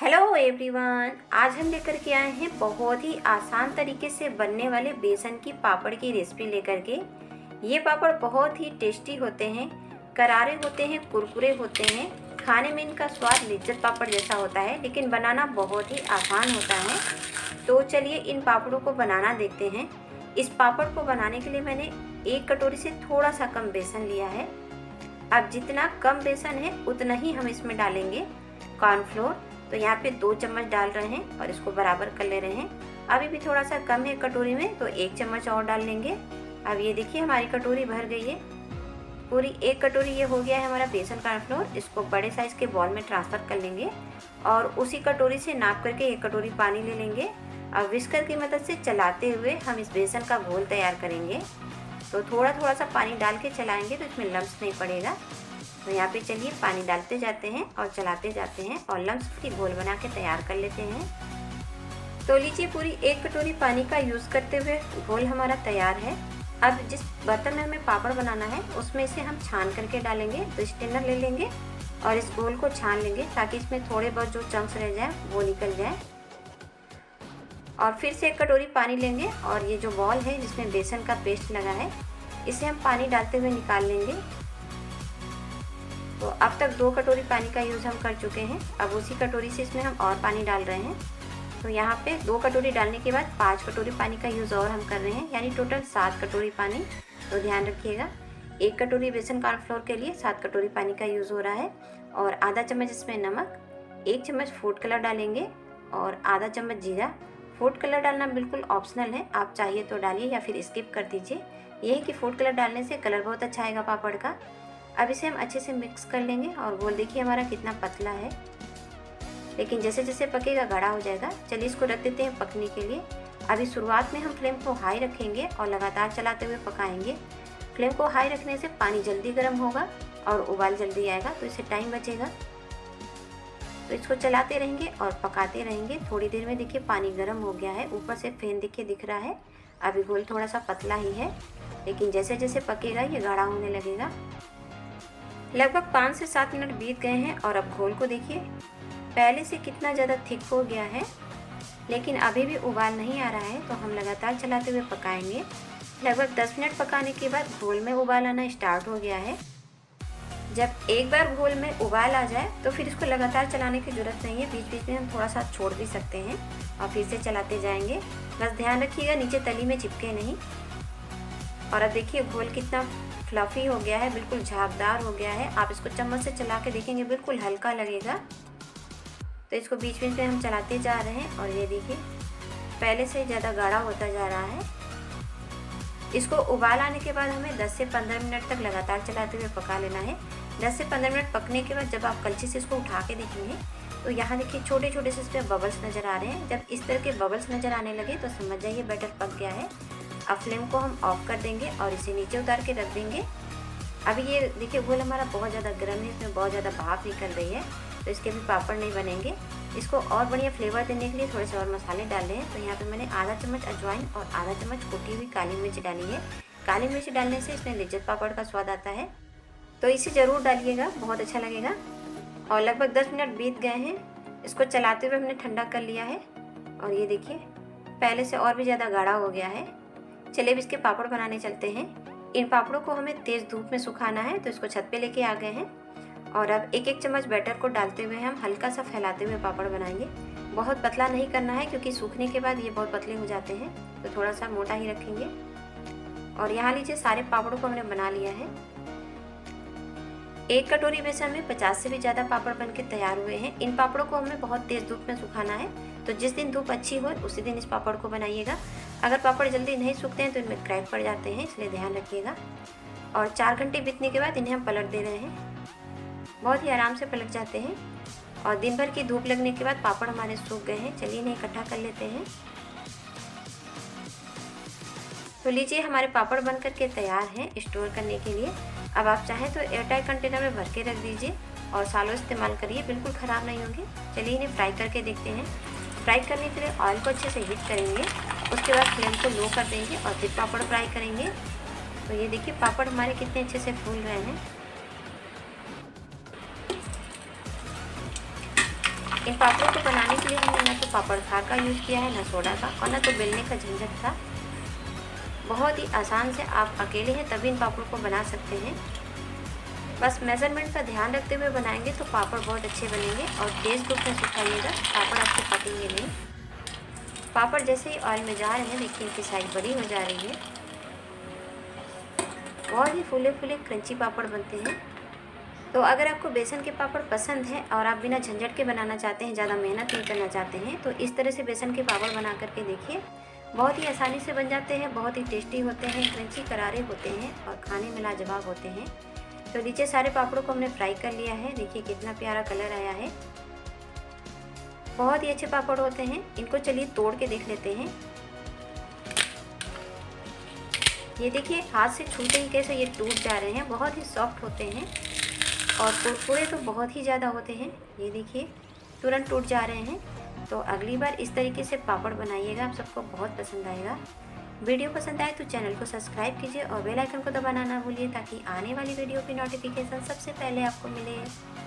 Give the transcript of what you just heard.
Hello everyone, आज हम लेकर के आए हैं बहुत ही आसान तरीके से बनने वाले बेसन की पापड़ की रेसिपी लेकर के। ये पापड़ बहुत ही टेस्टी होते हैं, करारे होते हैं, कुरकुरे होते हैं। खाने में इनका स्वाद लिज्जत पापड़ जैसा होता है, लेकिन बनाना बहुत ही आसान होता है। तो चलिए इन पापड़ों को बनाना देखते हैं। इस पापड़ को बनाने के लिए मैंने एक कटोरी से थोड़ा सा कम बेसन लिया है। अब जितना कम बेसन है उतना ही हम इसमें डालेंगे कॉर्नफ्लोर। तो यहाँ पे 2 चम्मच डाल रहे हैं और इसको बराबर कर ले रहे हैं। अभी भी थोड़ा सा कम है कटोरी में, तो 1 चम्मच और डाल लेंगे। अब ये देखिए हमारी कटोरी भर गई है, पूरी 1 कटोरी ये हो गया है हमारा बेसन कॉर्नफ्लोर। इसको बड़े साइज के बॉल में ट्रांसफ़र कर लेंगे और उसी कटोरी से नाप करके 1 कटोरी पानी ले लेंगे। अब विस्कर की मदद से चलाते हुए हम इस बेसन का घोल तैयार करेंगे। तो थोड़ा सा पानी डाल के चलाएँगे तो इसमें लम्स नहीं पड़ेगा। तो यहाँ पे चलिए पानी डालते जाते हैं और चलाते जाते हैं और लम्स की घोल बना के तैयार कर लेते हैं। तो लीजिए पूरी 1 कटोरी पानी का यूज़ करते हुए घोल हमारा तैयार है। अब जिस बर्तन में हमें पापड़ बनाना है उसमें से हम छान करके डालेंगे। तो स्टेनर ले लेंगे और इस घोल को छान लेंगे ताकि इसमें थोड़े बहुत जो चंक्स रह जाए वो निकल जाए। और फिर से 1 कटोरी पानी लेंगे और ये जो बॉल है जिसमें बेसन का पेस्ट लगा है इसे हम पानी डालते हुए निकाल लेंगे। तो अब तक 2 कटोरी पानी का यूज़ हम कर चुके हैं। अब उसी कटोरी से इसमें हम और पानी डाल रहे हैं। तो यहाँ पे 2 कटोरी डालने के बाद 5 कटोरी पानी का यूज़ और हम कर रहे हैं, यानी टोटल 7 कटोरी पानी। तो ध्यान रखिएगा 1 कटोरी बेसन कॉर्नफ्लोर के लिए 7 कटोरी पानी का यूज़ हो रहा है। और आधा चम्मच इसमें नमक, 1 चम्मच फूड कलर डालेंगे और आधा चम्मच जीरा। फूड कलर डालना बिल्कुल ऑप्शनल है, आप चाहिए तो डालिए या फिर स्किप कर दीजिए। यही कि फूड कलर डालने से कलर बहुत अच्छा आएगा पापड़ का। अब इसे हम अच्छे से मिक्स कर लेंगे और घोल देखिए हमारा कितना पतला है, लेकिन जैसे जैसे पकेगा गाढ़ा हो जाएगा। चलिए इसको रख देते हैं पकने के लिए। अभी शुरुआत में हम फ्लेम को हाई रखेंगे और लगातार चलाते हुए पकाएंगे। फ्लेम को हाई रखने से पानी जल्दी गर्म होगा और उबाल जल्दी आएगा, तो इससे टाइम बचेगा। तो इसको चलाते रहेंगे और पकाते रहेंगे। थोड़ी देर में देखिए पानी गर्म हो गया है, ऊपर से फैन देखिए दिख रहा है। अभी घोल थोड़ा सा पतला ही है, लेकिन जैसे जैसे पकेगा ये गाढ़ा होने लगेगा। लगभग 5 से 7 मिनट बीत गए हैं और अब घोल को देखिए पहले से कितना ज़्यादा थिक हो गया है, लेकिन अभी भी उबाल नहीं आ रहा है। तो हम लगातार चलाते हुए पकाएंगे। लगभग 10 मिनट पकाने के बाद घोल में उबाल आना स्टार्ट हो गया है। जब एक बार घोल में उबाल आ जाए तो फिर इसको लगातार चलाने की ज़रूरत नहीं है, बीच बीच में हम थोड़ा सा छोड़ भी सकते हैं और फिर से चलाते जाएंगे। बस ध्यान रखिएगा नीचे तली में चिपके नहीं। और अब देखिए घोल कितना फ्लफ़ी हो गया है, बिल्कुल झागदार हो गया है। आप इसको चम्मच से चला के देखेंगे बिल्कुल हल्का लगेगा। तो इसको बीच बीच में हम चलाते जा रहे हैं और ये देखिए पहले से ज़्यादा गाढ़ा होता जा रहा है। इसको उबाल आने के बाद हमें 10 से 15 मिनट तक लगातार चलाते हुए पका लेना है। 10 से 15 मिनट पकने के बाद जब आप कलछी से इसको उठा के देखेंगे तो यहाँ देखिए छोटे छोटे से इसमें बबल्स नज़र आ रहे हैं। जब इस तरह के बबल्स नज़र आने लगे तो समझ जाइए बैटर पक गया है। अब फ्लेम को हम ऑफ कर देंगे और इसे नीचे उतार के रख देंगे। अभी ये देखिए घोल हमारा बहुत ज़्यादा गर्म है, इसमें बहुत ज़्यादा भाप निकल रही है, तो इसके भी पापड़ नहीं बनेंगे। इसको और बढ़िया फ्लेवर देने के लिए थोड़े से और मसाले डाले हैं। तो यहाँ पे मैंने आधा चम्मच अजवाइन और आधा चम्मच कुटी हुई काली मिर्च डाली है। काली मिर्च डालने से इसमें लिज्जत पापड़ का स्वाद आता है, तो इसे ज़रूर डालिएगा, बहुत अच्छा लगेगा। और लगभग 10 मिनट बीत गए हैं। इसको चलाते हुए हमने ठंडा कर लिया है और ये देखिए पहले से और भी ज़्यादा गाढ़ा हो गया है। चलिए अब इसके पापड़ बनाने चलते हैं। इन पापड़ों को हमें तेज़ धूप में सुखाना है, तो इसको छत पे लेके आ गए हैं। और अब 1 चम्मच बैटर को डालते हुए हम हल्का सा फैलाते हुए पापड़ बनाएंगे। बहुत पतला नहीं करना है क्योंकि सूखने के बाद ये बहुत पतले हो जाते हैं, तो थोड़ा सा मोटा ही रखेंगे। और यहाँ लीजिए सारे पापड़ों को हमने बना लिया है। 1 कटोरी बेसन में 50 से भी ज़्यादा पापड़ बन के तैयार हुए हैं। इन पापड़ों को हमें बहुत तेज़ धूप में सुखाना है, तो जिस दिन धूप अच्छी हो उसी दिन इस पापड़ को बनाइएगा। अगर पापड़ जल्दी नहीं सूखते हैं तो इनमें क्रैक पड़ जाते हैं, इसलिए ध्यान रखिएगा। और 4 घंटे बीतने के बाद इन्हें हम पलट दे रहे हैं, बहुत ही आराम से पलट जाते हैं। और दिन भर की धूप लगने के बाद पापड़ हमारे सूख गए हैं। चलिए इन्हें इकट्ठा कर लेते हैं। तो लीजिए हमारे पापड़ बन करके तैयार हैं स्टोर करने के लिए। अब आप चाहें तो एयरटाइट कंटेनर में भर के रख दीजिए और सालों इस्तेमाल करिए, बिल्कुल ख़राब नहीं होंगे। चलिए इन्हें फ्राई करके देखते हैं। फ्राई करने के लिए ऑयल को अच्छे से हीट करेंगे, उसके बाद फ्लेम को लो कर देंगे और फिर पापड़ फ्राई करेंगे। तो ये देखिए पापड़ हमारे कितने अच्छे से फूल रहे हैं। इन पापड़ों को बनाने के लिए हमने ना तो पापड़ खार का यूज़ किया है, ना सोडा का, और ना तो बेलने का झंझट था। बहुत ही आसान से, आप अकेले हैं तभी इन पापड़ों को बना सकते हैं। बस मेज़रमेंट का ध्यान रखते हुए बनाएंगे तो पापड़ बहुत अच्छे बनेंगे। और तेज़ धूप में सुखाइएगा, पापड़ आपको पकेंगे नहीं। पापड़ जैसे ही ऑयल में जा रहे हैं, देखिए इनकी साइज़ बड़ी हो जा रही है। बहुत ही फूले फूले क्रंची पापड़ बनते हैं। तो अगर आपको बेसन के पापड़ पसंद है और आप बिना झंझट के बनाना चाहते हैं, ज़्यादा मेहनत नहीं करना चाहते हैं, तो इस तरह से बेसन के पापड़ बना करके देखिए। बहुत ही आसानी से बन जाते हैं, बहुत ही टेस्टी होते हैं, क्रंची करारे होते हैं और खाने में लाजवाब होते हैं। तो नीचे सारे पापड़ों को हमने फ्राई कर लिया है। देखिए कितना प्यारा कलर आया है, बहुत ही अच्छे पापड़ होते हैं। इनको चलिए तोड़ के देख लेते हैं। ये देखिए हाथ से छूते ही कैसे ये टूट जा रहे हैं। बहुत ही सॉफ्ट होते हैं और कुरकुरे तो बहुत ही ज़्यादा होते हैं। ये देखिए तुरंत टूट जा रहे हैं। तो अगली बार इस तरीके से पापड़ बनाइएगा, आप सबको बहुत पसंद आएगा। वीडियो पसंद आए तो चैनल को सब्सक्राइब कीजिए और बेल आइकन को दबाना ना भूलिए, ताकि आने वाली वीडियो की नोटिफिकेशन सबसे पहले आपको मिले।